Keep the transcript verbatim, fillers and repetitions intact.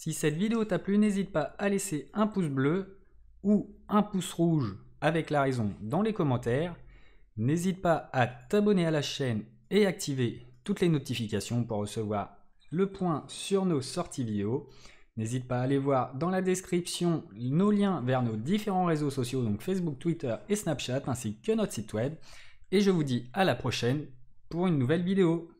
Si cette vidéo t'a plu, n'hésite pas à laisser un pouce bleu ou un pouce rouge avec la raison dans les commentaires. N'hésite pas à t'abonner à la chaîne et activer toutes les notifications pour recevoir le point sur nos sorties vidéo. N'hésite pas à aller voir dans la description nos liens vers nos différents réseaux sociaux, donc Facebook, Twitter et Snapchat, ainsi que notre site web. Et je vous dis à la prochaine pour une nouvelle vidéo.